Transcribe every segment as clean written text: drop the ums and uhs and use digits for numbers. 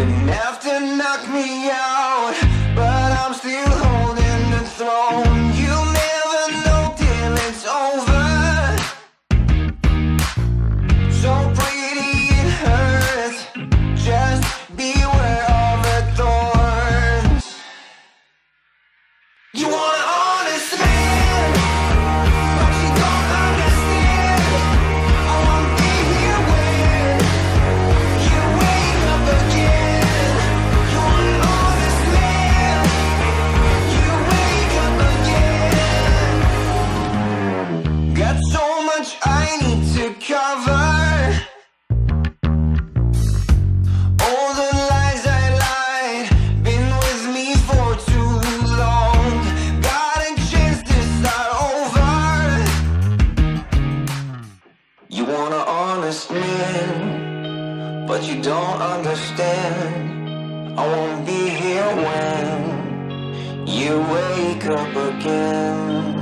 Enough to knock me out, but I'm still holding the throne. You'll never know till it's over. So pretty it hurts, just beware of the thorns. You want an honest man, but you don't understand. I want to be here when you wake up again. So much I need to cover, all the lies I lied, been with me for too long. Got a chance to start over. You want an honest man, but you don't understand. I won't be here when you wake up again.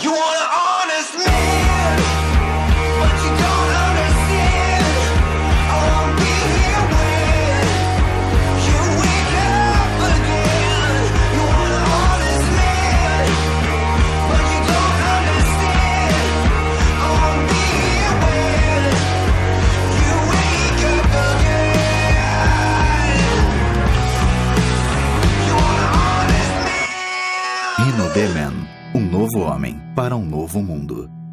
You want an honest man, but you don't understand. I won't be here when you wake up again. You want an honest man, but you don't understand. I won't be here when you wake up again. You want an honest man. Hino de Man, um novo homem para um novo mundo.